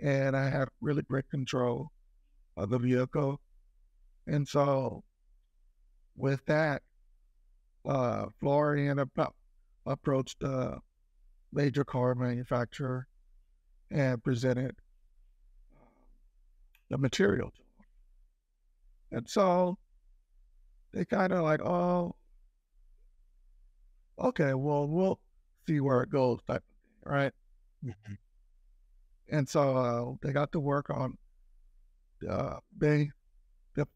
and I had really great control of the vehicle. And so with that, uh, Florian ap approached a major car manufacturer and presented the material to them. And so they kind of like, oh, okay, well, we'll see where it goes, type of thing, right? Mm-hmm. And so uh, they got to work on uh, they, the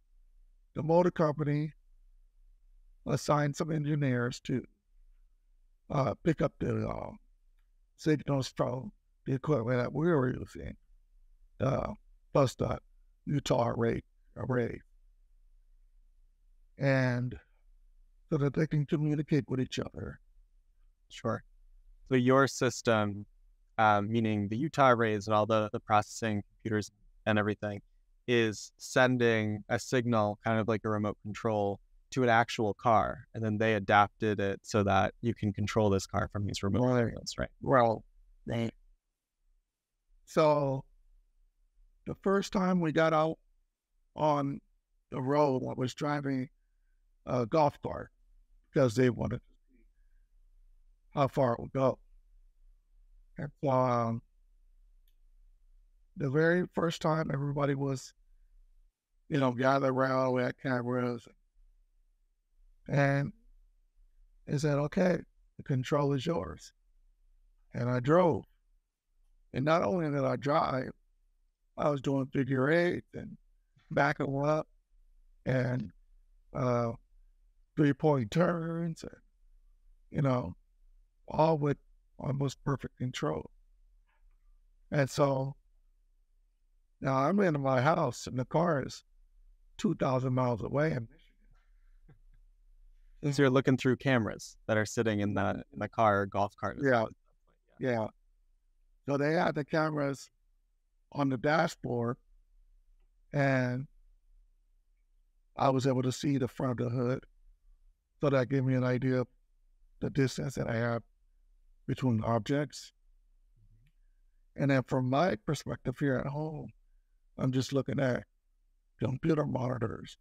the motor company assigned some engineers to uh, pick up the uh, signals from the equipment that we were using, uh, plus the Utah array, array. And so that they can communicate with each other. Sure. So your system, um, meaning the Utah arrays and all the, the processing computers and everything, is sending a signal kind of like a remote control to an actual car. And then they adapted it so that you can control this car from these remote right. controls, right? Well, they... So the first time we got out on the road, I was driving a golf cart because they wanted to see how far it would go. And so um, the very first time everybody was, you know, gathered around, we had cameras. And they said, okay, the control is yours. And I drove. And not only did I drive, I was doing figure eight and backing up and uh, three-point turns, and, you know, all with almost perfect control. And so now I'm in my house, and the car is two thousand miles away in Michigan. So you're looking through cameras that are sitting in the, in the car or golf cart. Yeah, yeah. yeah. So they had the cameras on the dashboard, and I was able to see the front of the hood. So that gave me an idea of the distance that I have between objects. And then from my perspective here at home, I'm just looking at computer monitors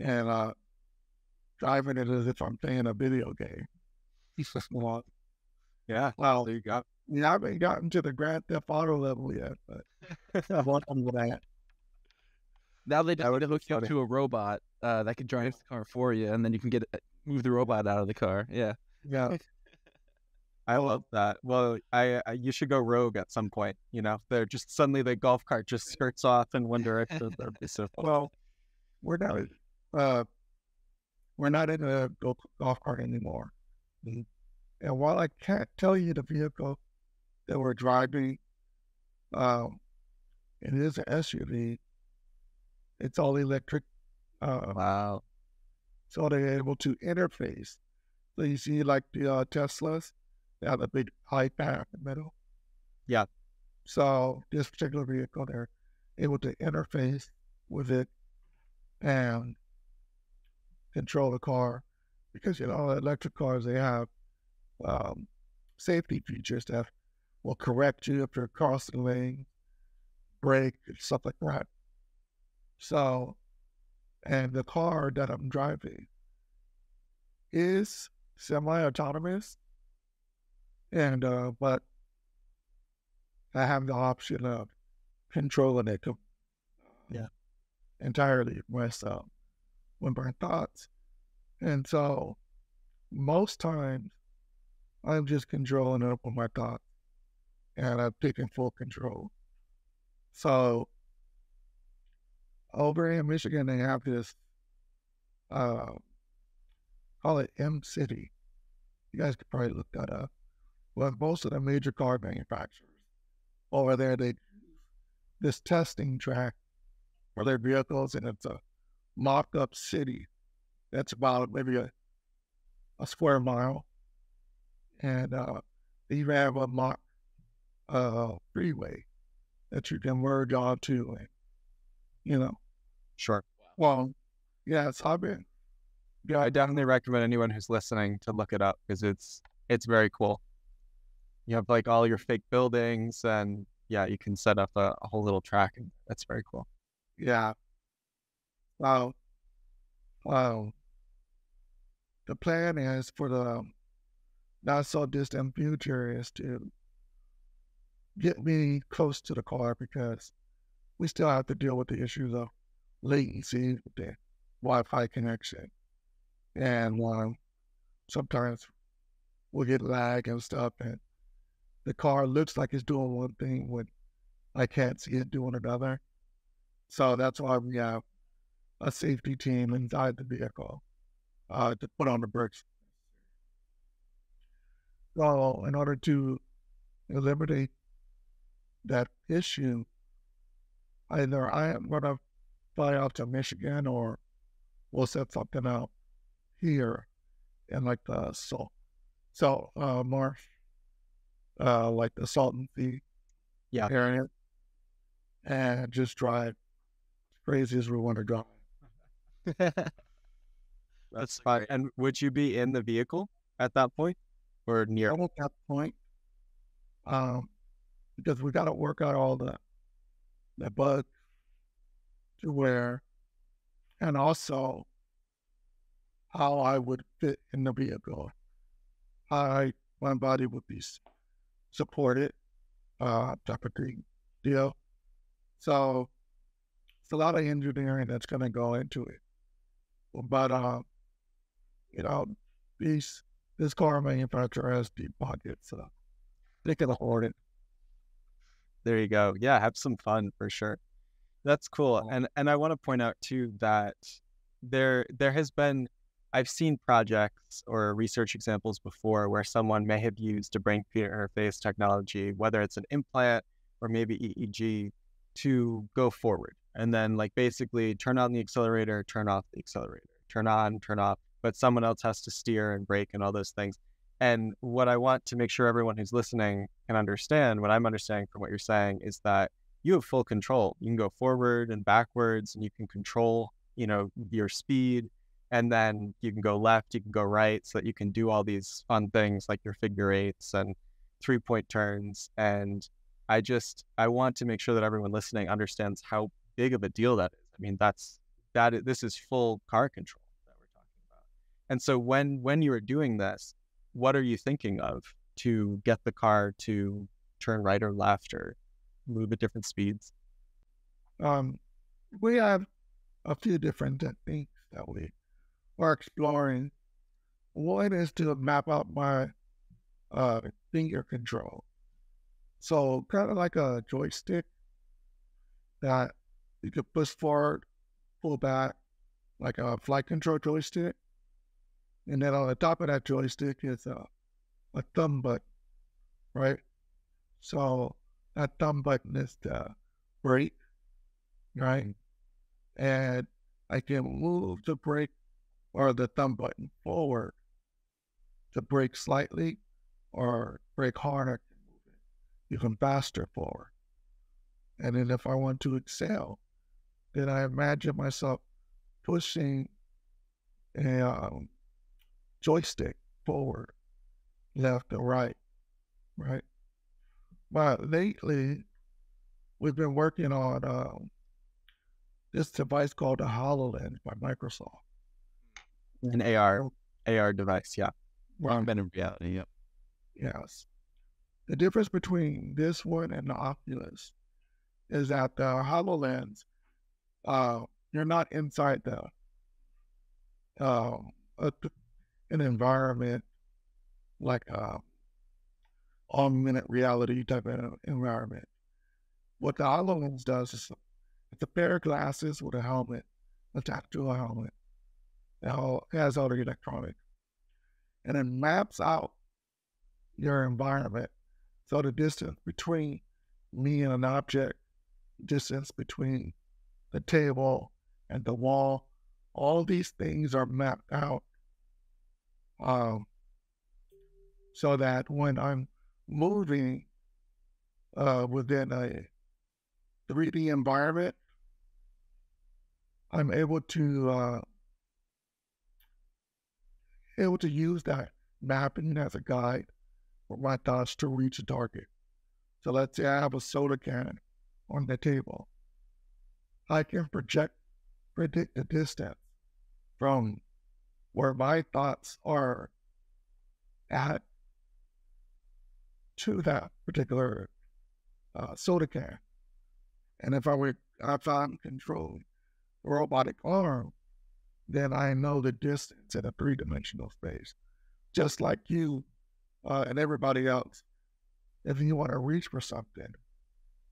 and uh, driving it as if I'm playing a video game. Yeah. Well, there you go. Yeah, I haven't gotten to the Grand Theft Auto level yet, but I want them to that. Now they just hook you up to a robot uh, that can drive the car for you, and then you can get move the robot out of the car. Yeah, yeah. I love that. Well, I, I you should go rogue at some point. You know, they're just suddenly the golf cart just skirts off in one direction. So well, we're not uh, we're not in a golf cart anymore. Mm-hmm. And while I can't tell you the vehicle that we're driving, um, it is an S U V. It's all electric. Uh, wow. So they're able to interface. So you see like the uh, Teslas, they have a big iPad in the middle. Yeah. So this particular vehicle, they're able to interface with it and control the car. Because, you know, electric cars, they have um, safety features that will correct you if you're crossing the lane, brake, and stuff like that. So, and the car that I'm driving is semi-autonomous, and uh, but I have the option of controlling it yeah. entirely myself. with my thoughts. And so most times I'm just controlling it with my thoughts and I'm taking full control. So over in Michigan, they have this, uh, call it M City. You guys could probably look that up. Well, most of the major car manufacturers over there, they this testing track for their vehicles, and it's a mock-up city that's about maybe a, a square mile. And uh, they even have a mock uh, freeway that you can merge onto, and, you know. Sure. Wow. Well, yeah, it's hot, man. Yeah, I definitely recommend anyone who's listening to look it up because it's it's very cool. You have like all your fake buildings and yeah, you can set up a, a whole little track. And that's very cool. Yeah. Wow. Wow. The plan is for the not so distant future is to get me close to the car because we still have to deal with the issues of latency with the Wi-Fi connection. And um, sometimes we'll get lag and stuff and the car looks like it's doing one thing when I can't see it doing another. So that's why we have a safety team inside the vehicle uh, to put on the brakes. So in order to eliminate that issue, either I am going to fly out to Michigan or we'll set something up here in like the salt, salt uh, marsh. Uh, like the Salton Sea yeah. area, and just drive crazy as we want to go. That's, That's fine. Great. And would you be in the vehicle at that point or near? At that point, um, because we got to work out all the the bugs to where, and also how I would fit in the vehicle, how I, my body would be support it, uh, type of thing, deal. So it's a lot of engineering that's going to go into it. But, uh, you know, these, this car manufacturer has deep pockets, so they can afford it. There you go. Yeah, have some fun for sure. That's cool. Oh. And and I want to point out too that there there has been, I've seen projects or research examples before where someone may have used a brain computer interface technology, whether it's an implant or maybe E E G, to go forward and then like basically turn on the accelerator, turn off the accelerator, turn on, turn off, but someone else has to steer and brake and all those things. And what I want to make sure everyone who's listening can understand, what I'm understanding from what you're saying is that you have full control. You can go forward and backwards and you can control, you know, your speed. And then you can go left, you can go right, so that you can do all these fun things like your figure eights and three-point turns. And I just, I want to make sure that everyone listening understands how big of a deal that is. I mean, that's, that is, this is full car control that we're talking about. And so when, when you were doing this, what are you thinking of to get the car to turn right or left or move at different speeds? Um, we have a few different techniques that we or exploring. One is to map out my uh, finger control. So kind of like a joystick that you could push forward, pull back, like a flight control joystick. And then on the top of that joystick is a, a thumb button, right? So that thumb button is the brake, right? And I can move the brake or the thumb button forward to brake slightly or brake harder, you can faster forward. And then if I want to excel, then I imagine myself pushing a um, joystick forward, left and right, right? But lately, we've been working on um, this device called the HoloLens by Microsoft. An A R, A R device, yeah. Augmented reality, yeah. Yes. The difference between this one and the Oculus is that the HoloLens, uh, you're not inside the uh, a, an environment like a augmented reality type of environment. What the HoloLens does is it's a pair of glasses with a helmet attached to a helmet. It has all the electronics, and it maps out your environment. So the distance between me and an object, distance between the table and the wall, all these things are mapped out, um, so that when I'm moving uh, within a three D environment, I'm able to uh, able to use that mapping as a guide for my thoughts to reach a target. So let's say I have a soda can on the table. I can project, predict the distance from where my thoughts are at to that particular uh, soda can. And if I were, if I'm controlling a robotic arm, then I know the distance in a three-dimensional space. Just like you uh, and everybody else, if you want to reach for something,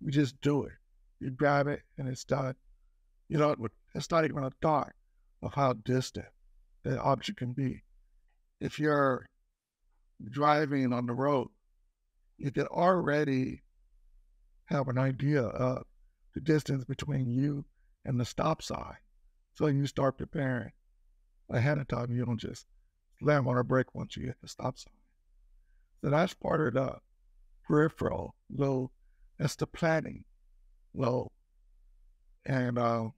you just do it. You grab it and it's done. You know, it's not even a thought of how distant the object can be. If you're driving on the road, you can already have an idea of the distance between you and the stop sign. So you start preparing ahead of time. You don't just slam on a brake once you hit the stop sign. So that's part of the peripheral low. That's the planning low. And uh,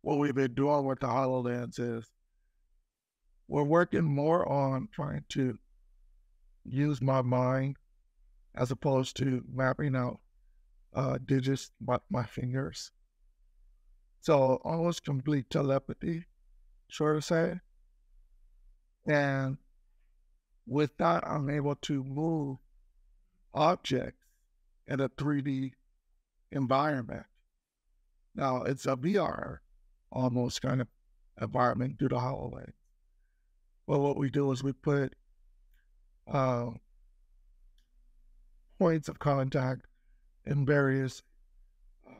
what we've been doing with the HoloLens is we're working more on trying to use my mind as opposed to mapping out uh, digits by my fingers. So almost complete telepathy, sure to say. And with that, I'm able to move objects in a three D environment. Now, it's a V R almost kind of environment through the HoloLens. Well, what we do is we put uh, points of contact in various uh,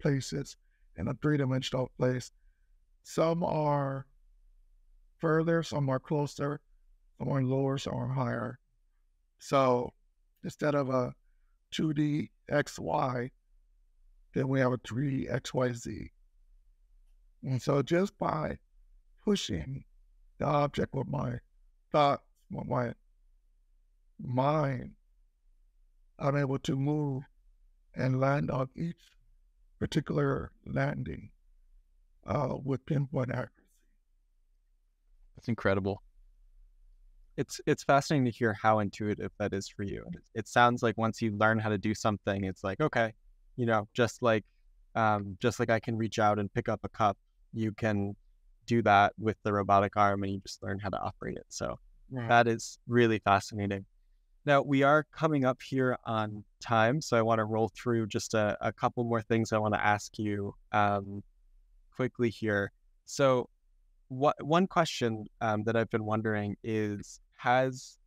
places in a three-dimensional place. Some are further, some are closer, some are lower, some are higher. So instead of a two D X Y, then we have a three D X Y Z. And so just by pushing the object with my thoughts, with my mind, I'm able to move and land on each particular landing uh, with pinpoint accuracy. That's incredible. It's it's fascinating to hear how intuitive that is for you. It, it sounds like once you learn how to do something, it's like, okay, you know, just like um, just like I can reach out and pick up a cup, you can do that with the robotic arm, and you just learn how to operate it. So yeah, that is really fascinating. Now, we are coming up here on time, so I want to roll through just a, a couple more things I want to ask you um, quickly here. So what, one question um, that I've been wondering is, has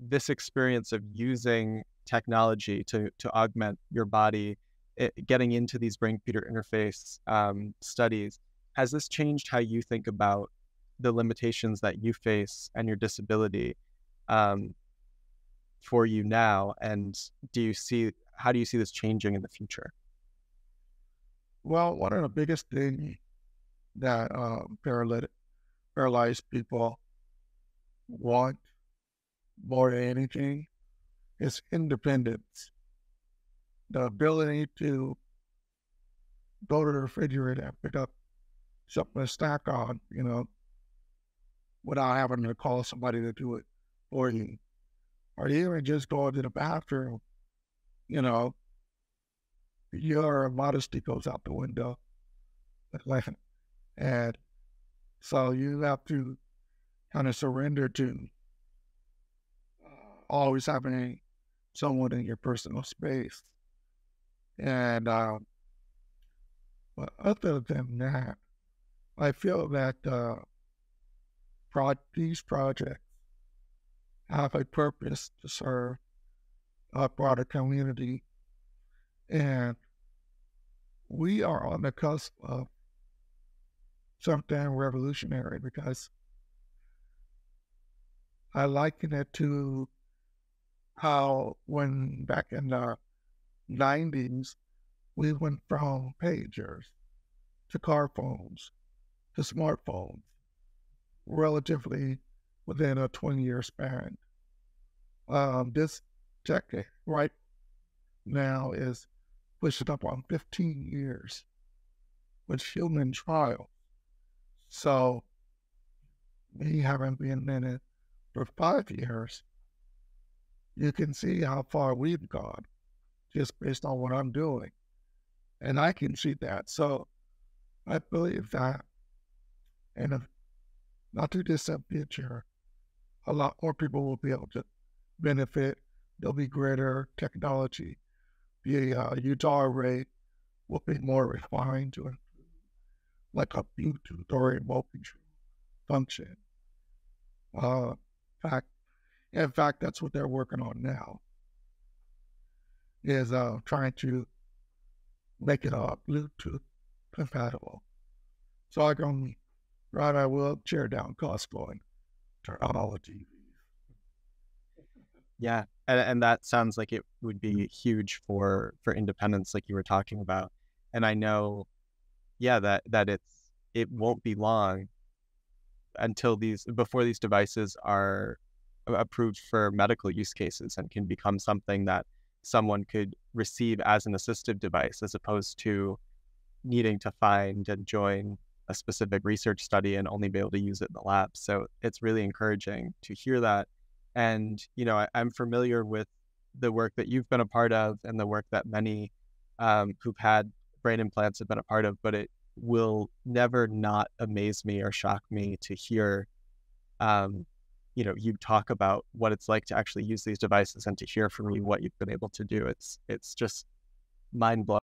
this experience of using technology to, to augment your body, it, getting into these brain-computer interface um, studies, has this changed how you think about the limitations that you face and your disability Um for you now? And do you see, how do you see this changing in the future? Well, one of the biggest things that uh, paralytic, paralyzed people want more than anything is independence. The ability to go to the refrigerator and pick up something to snack on, you know, without having to call somebody to do it for you. Or even just going to the bathroom, you know, your modesty goes out the window. And so you have to kind of surrender to always having someone in your personal space. And um, but other than that, I feel that uh, pro these projects have a purpose to serve a broader community, and we are on the cusp of something revolutionary, because I liken it to how when back in the nineties, we went from pagers to car phones to smartphones relatively within a twenty-year span. Um, this decade right now is pushing up on fifteen years with human trials. So we haven't been in it for five years. You can see how far we've gone just based on what I'm doing. And I can see that. So I believe that in a not too distant future, a lot more people will be able to benefit. There'll be greater technology. The uh, Utah array will be more refined to include like a Bluetooth or a remote control function. Uh, in fact, in fact, that's what they're working on now, is uh, trying to make it uh, Bluetooth compatible. So I can ride my wheelchair down Costco and turn on all the T Vs. Yeah, and, and that sounds like it would be huge for, for independence, like you were talking about. And I know, yeah, that, that it's, it won't be long until these, before these devices are approved for medical use cases and can become something that someone could receive as an assistive device, as opposed to needing to find and join a specific research study and only be able to use it in the lab. So it's really encouraging to hear that. And, you know, I, I'm familiar with the work that you've been a part of and the work that many um, who've had brain implants have been a part of, but it will never not amaze me or shock me to hear, um, you know, you talk about what it's like to actually use these devices and to hear from you what you've been able to do. It's, it's just mind blowing.